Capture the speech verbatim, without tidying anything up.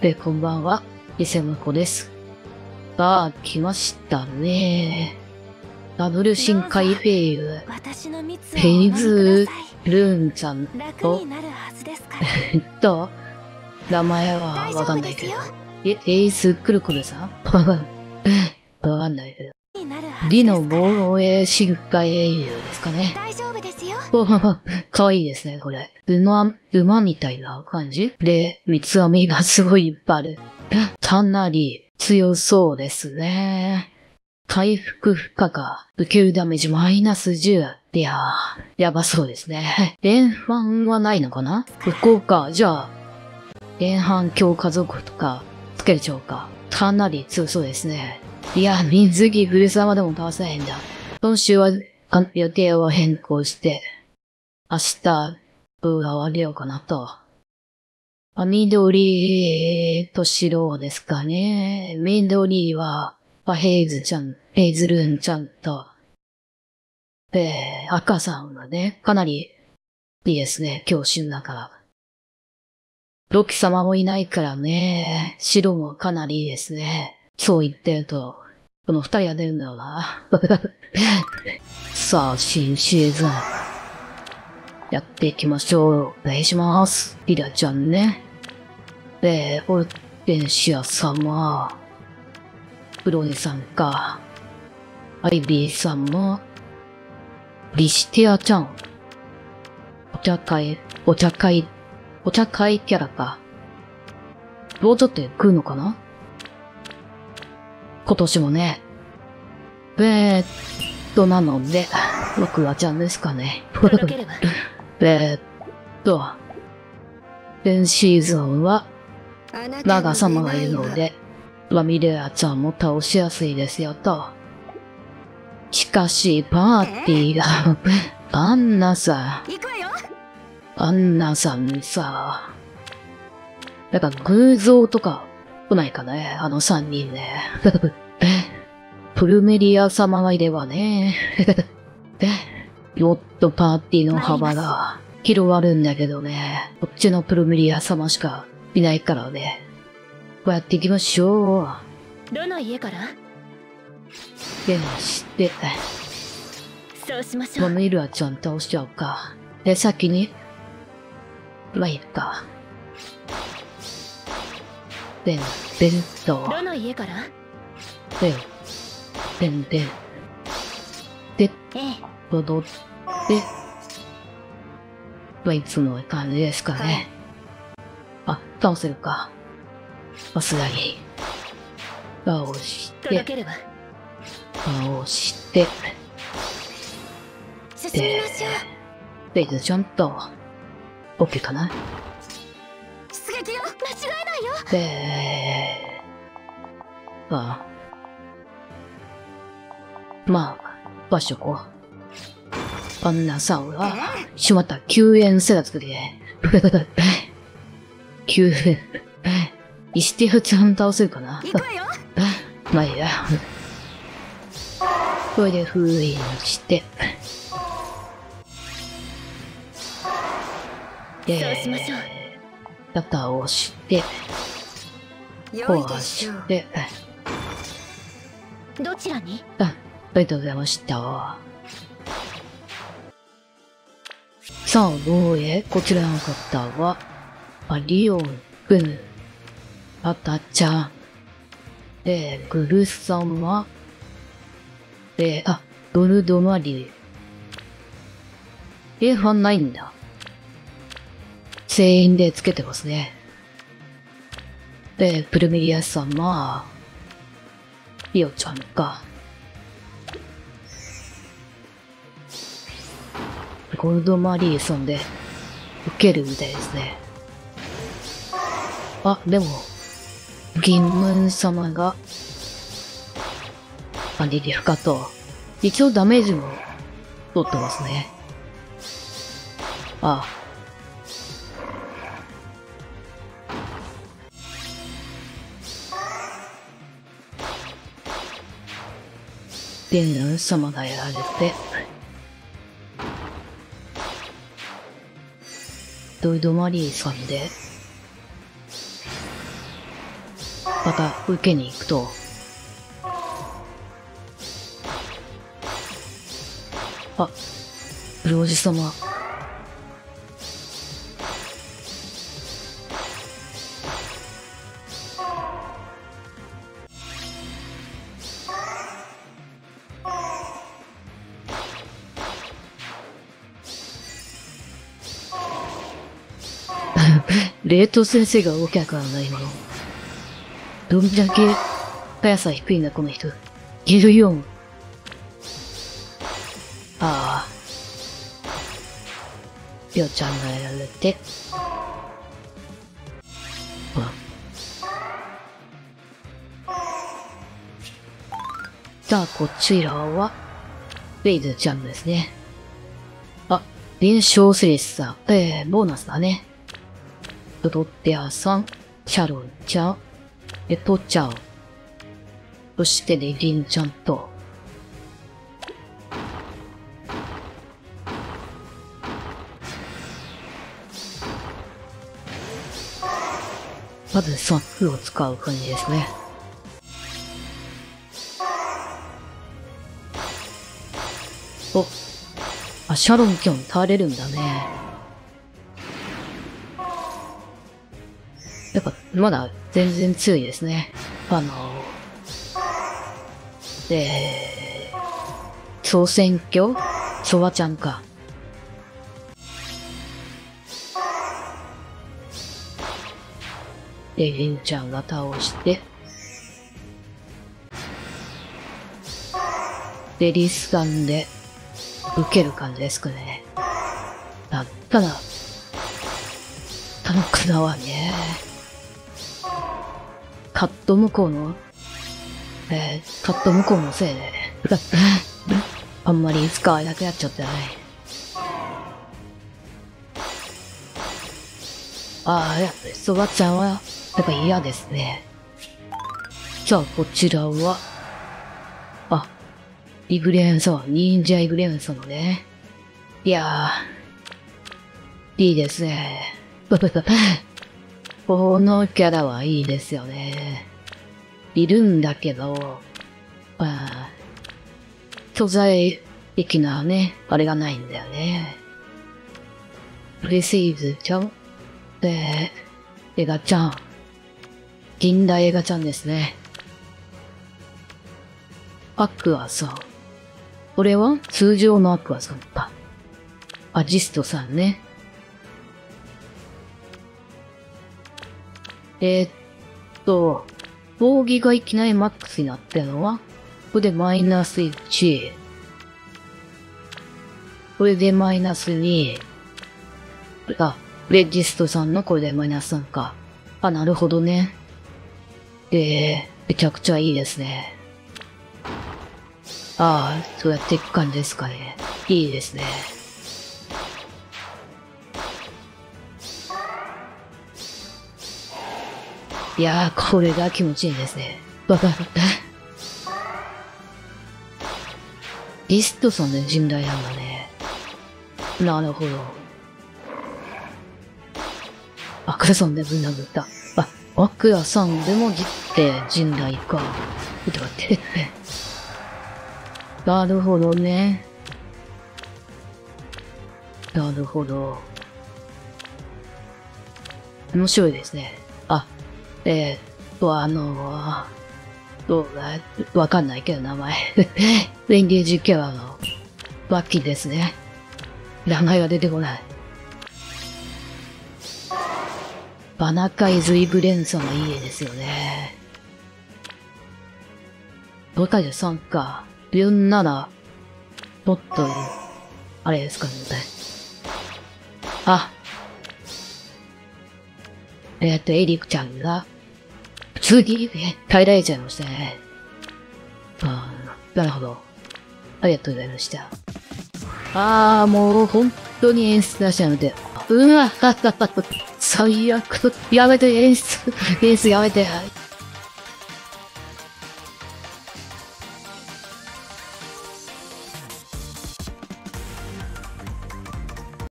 えー、こんばんは、伊勢まこです。さあ、来ましたね。ダブル深海フェイル。フェイズー、ルーンちゃんと、えっと、名前はわかんないけど。え、エースクルクルさんわかんないけど。リの防衛深海英雄ですかね。かわいいですね、これ。馬、馬みたいな感じで、三つ編みがすごいいっぱいある。かなり強そうですね。回復負荷が受けるダメージマイナスじゅう。いやー、やばそうですね。連番はないのかな？不効果。じゃあ、連番強化族とかつけちゃおうか。かなり強そうですね。いや、水着古沢でも倒せないんだ。今週は予定を変更して、明日、動画を上げようかなと。あ、緑と白ですかね。緑は、ヘイズちゃん、ヘイズルーンちゃんと、えー、赤さんがね、かなりいいですね、強振だから。ロキ様もいないからね、白もかなりいいですね。そう言ってると、この二人が出るんだろうな。さあ、新シーズン。やっていきましょう。お願いします。リラちゃんね。で、オルテンシア様。ブロニさんか。アイビーさんも。リシティアちゃん。お茶会、お茶会、お茶会キャラか。もうちょっと食うのかな今年もね。えーっと、なので、僕はちゃんですかね。えーっと、前シーズンは、ラガ様がいるので、ラミレアちゃんも倒しやすいですよと。しかし、パーティーが、アンナさん、アンナさんにさ、なんか偶像とか、来ないかね、あの三人ね。プルメリア様がいればね。もっとパーティーの幅が広がるんだけどね。こっちのプルメリア様しかいないからね。こうやっていきましょう。どの家からでまして。そうしましょう。ミルアちゃん倒しちゃおうか。で、先に。まあいいか。でんでんと。どの家からでんでんでん。で、戻って、まあ、いつもの感じですかね。あ、倒せるか。さすがに。倒して、倒して、で、で、で、ちゃんと、OK かな。で、ああ、まあ、場所こう。アンナさんは、しまった、きゅうえんセラつくで。きゅうえん。イスティフちゃん倒せるかなまあいいや。これで封印して。で、肩を押して、壊して、どちらに？あ、ありがとうございました。さあ、どうへ？こちらの方は、あ、リオンくん、あたちゃん、えー、グルさんは、えー、あ、ドルドマリー。えー、ファンないんだ。全員でつけてますね。で、プルミリア様、リオちゃんか。ゴールドマリーさんで、受けるみたいですね。あ、でも、銀ム様が、あ、リリフかと、一応ダメージも、取ってますね。あ、デンダン様がやられて、ドイドマリーさんで、また受けに行くと、あ、領事様、冷凍先生が動けなくなるな、今の。どんだけ速さ低いな、この人。ゲルよん。ああ。ピョちゃんがやられて。ほら。じゃあ、こちらは、レイズちゃんですね。あ、臨床セリスさん。えー、ボーナスだね。ドロッテアさん、シャロンちゃん、レトちゃん、そしてレギンちゃんと、まずスナップを使う感じですね。お、あ、シャロンキョン倒れるんだね。やっぱ、まだ全然強いですね。あのー、えー、総選挙そばちゃんか。で、りんちゃんが倒して、で、リスガンで受ける感じですかね。だったら、たのくなはね、カット向こうの、えー、カット向こうのせいで、あんまり使わなくなっちゃってない。ああ、やっぱりそばちゃんは、やっぱ嫌ですね。じゃあ、こちらは、あ、イブレーンさん、忍者イブレーンさんのね。いやー、いいですね。このキャラはいいですよね。いるんだけど、まあ、素材的なね、あれがないんだよね。プレシーズちゃん、えー、エガちゃん。近代エガちゃんですね。アクアさん。これは通常のアクアさんだ。アジストさんね。えっと、防御がいきなりマックスになってるのは、ここでマイナスいち。これでマイナスに。あ、レジストさんのこれでマイナスさんか。あ、なるほどね。で、めちゃくちゃいいですね。ああ、そうやっていく感じですかね。いいですね。いやー、これが気持ちいいですね。わかる。リストさんね、甚大なんだね。なるほど。アクラさんでぶん殴った。あ、アクラさんでもじって甚大か。ちょっと待って。なるほどね。なるほど。面白いですね。あ、えーと、あのー、どうだ、わかんないけど名前。レンゲージキャラの、バッキーですね。名前が出てこない。バナカイズイブレンさんはいいですよね。ごかいじゅうさんか。よんなら、もっと、あれですかね。あ、えっと、エリックちゃんが、次、耐えられちゃいましたね。ああ、なるほど。ありがとうございました。ああ、もう、本当に演出出しなので。うわ、最悪。やめて、演出、演出やめて。